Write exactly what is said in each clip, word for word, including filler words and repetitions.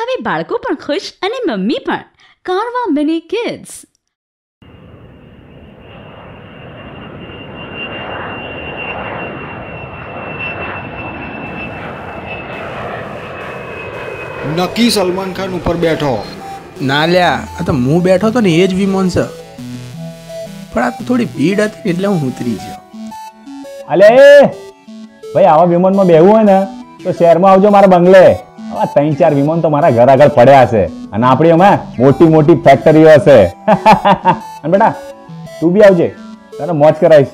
હવે બાળકો પણ ખુશ અને મમ્મી પણ. કારવા મિની કિડ્સ. નકી સલમાન ખાન ઉપર બેઠો. ના લ્યા, આ તો હું બેઠો તો ને એ જ વિમાન છે, પણ આ થોડી ભીડ હતી એટલે હું ઉતરી ગયો. અલે ભાઈ, આવા વિમાનમાં બેહવું હોય ને તો શહેરમાં આવજો મારા બંગલે. આવા ત્રણ ચાર વિમાન તો મારા ઘર આગળ પડ્યા છે અને આપણી એમાં મોટી મોટી ફેક્ટરીઓ હશે. અને બેટા તું બી આવજે, તને મોજ કરાવીશ.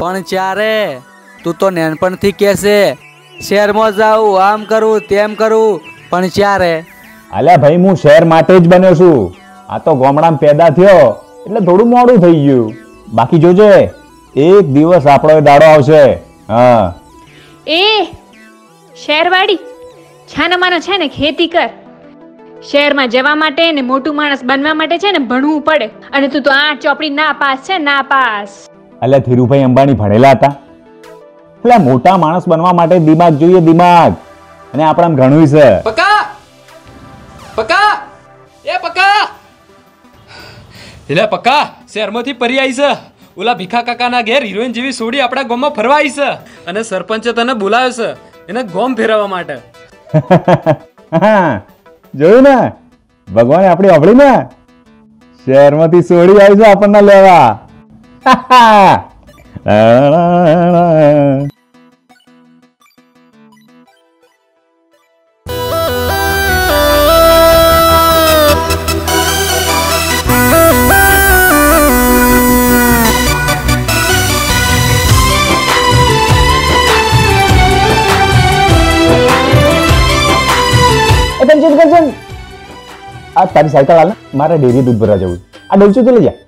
પણ ચારે તું તો નાનપણથી કહે છે શહેરમાં જાઉં, આમ કરું તેમ કરું, પણ ચારે. અલ્યા ભાઈ, હું શહેર માટે જ બન્યો છું. આ તો ગામડામાં પેદા થયો એટલે થોડું મોડું થઈ ગયું. બાકી જોજે, એક દિવસ આપણો દાડો આવશે. હા એ શહેરવાડી છાનામાના છે ને, ખેતી કર. શહેરમાં જવા માટે ને મોટું માણસ બનવા માટે છે ને ભણવું પડે, અને તું તો આ ચોપડી ના પાસ છે, ના પાસ. અલ્યા ધીરુભાઈ અંબાણી ભણેલા હતા. એટલે મોટા માણસ બનવા માટે દિમાગ જોઈએ, દિમાગ. અને આપણામાં ઘણું છે. પકા એ પકા એલા પકા, શહેરમાંથી પરી આવી છે. ઓલા ભીખા કાકાના ઘેર હિરોઈન જેવી સોડી આપણા ગામમાં ફરવા આવી છે, અને સરપંચે તને બોલાવ્યો છે એને ગામ ફેરવવા માટે. જોયું ને, ભગવાન આપણી ઓબળી ને શહેરમાંથી સોડી આવી છે આપણને લેવા. તારી સાયકલ હાલ, મારે ડેરી દૂધ ભરવા જવું. આ ડોલચું તો લઈ જાય.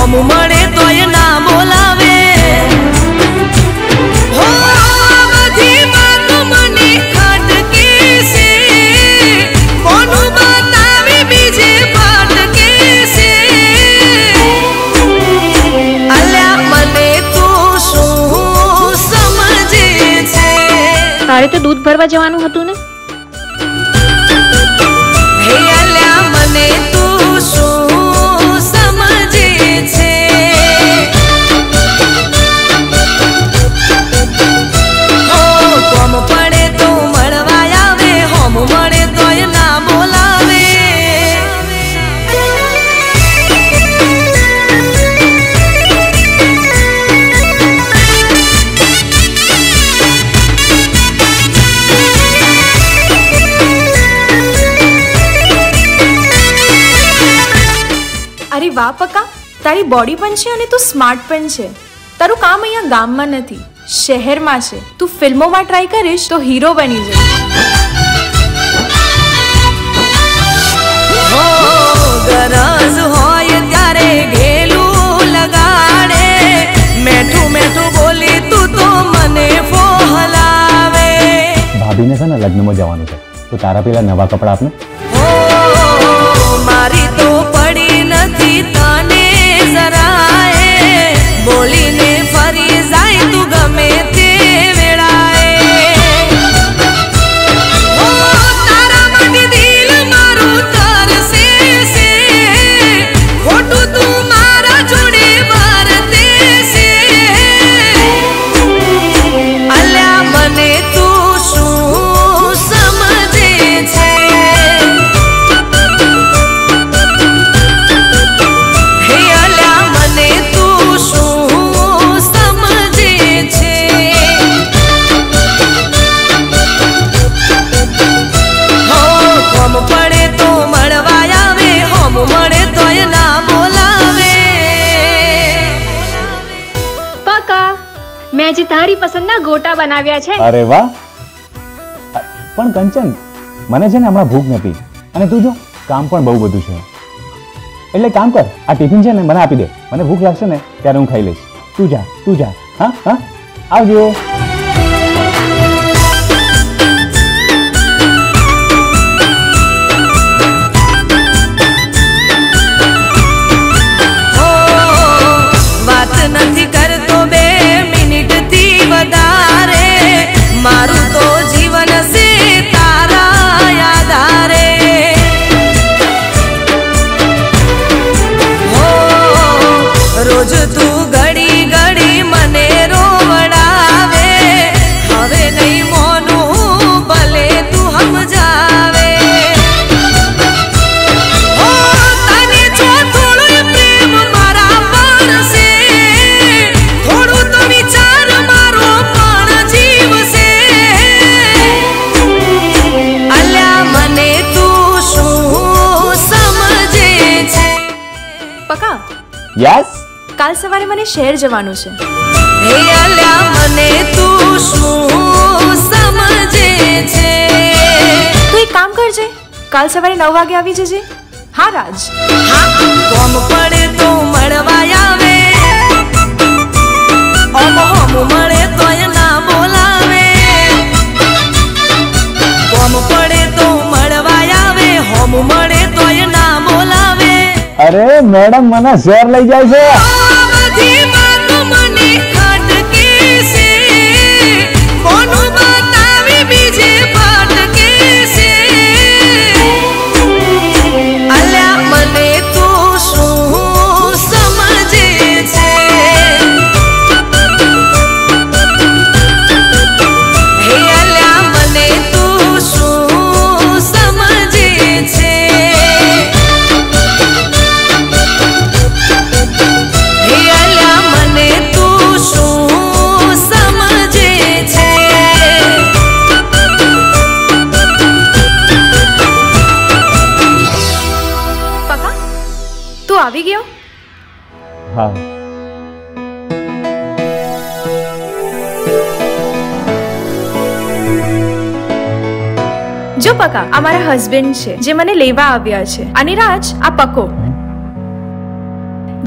Come mane tu shu samje che. તારે તો દૂધ ભરવા જવાનું હતું ને. વાહ પકા, તારી બોડી પણ છે અને તું સ્માર્ટ પણ છે. તારું કામ અહીંયા ગામમાં નથી, શહેરમાં છે. તું ફિલ્મોમાં ટ્રાય કરીશ તો હીરો બની જઈશ. ઓ ગરજ હોય ત્યારે ઘેલું લગાડે, મેઠું મેઠું બોલી તું તો મને ફોહલાવે. ભાભીને છે ને લગ્નમાં જવાનું છે, તો તારા પેલા નવા કપડા આપને. ઓ મારી તો પડી નથી તને જરાએ, બોલીને ફરી જાય તું ગમે તે વેળાએ. ઓ તારા માટે દિલ મારું તરસે છે, ખોટું તું મારા જોડે વરતે છે. અલ્યા મને તું શું સમજે છે. આજે તારી પસંદના ગોટા બનાવ્યા છે. અરે વાહ. પણ કંચન, મને છે ને હમણાં ભૂખ નથી, અને તું જો કામ પણ બહુ બધું છે. એટલે કામ કર, આ ટિફિન છે ને મને આપી દે, મને ભૂખ લાગશે ને ત્યારે હું ખાઈ લઈશ, તું જા તું જા, હા હા આવજો। रोज तू घड़ी घड़ी मने रोवड़ावे, हवे नहीं मोनू भले तू हम जावे। ओ तने जो थोड़ो प्रेम मारा पण से, थोड़ो तो विचार मारो पण जीव से। अल्या मने तू शू समझे छे। पक्का? यस। काल सवारे मने शहर जवानू छे। हे आल्या मने तू शू समझे छे। तू एक काम कर जे, काल सवारे नौ वागे आवी जजे। हाँ राज। हाँ कोम पड़े तो मळवाया वे, ओम होम मळे तो ना बोलावे। कोम पड़े तो मळवाया वे, होम मळे तो ना बोलावे। अरे मैडम मने शहर लई जाय छे। આવી ગયો? હા। જો પકા, આ મારા હસબન્ડ છે જે મને લેવા આવ્યા છે, અને રાજ આ પકો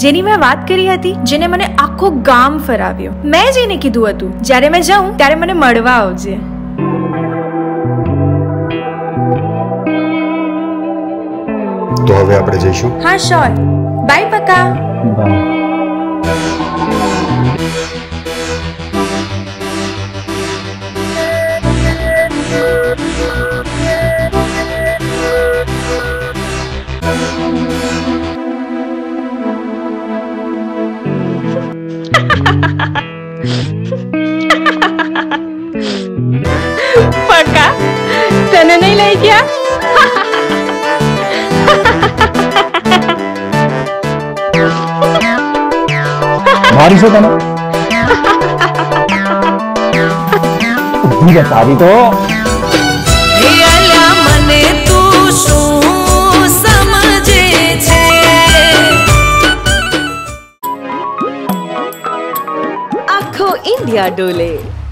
જેની મેં વાત કરી હતી, જેને મને આખો ગામ ફરાવ્યો। મેં જેને કીધું હતું જ્યારે મેં જાઉં ત્યારે મને મળવા આવજે। તો હવે આપણે જઈશું। હા શ્યોર, બાય પકા। પકા તને નહીં લઈ ગયા? बारिश होता ना ठीक है सारी तो। आखो इंडिया डोले।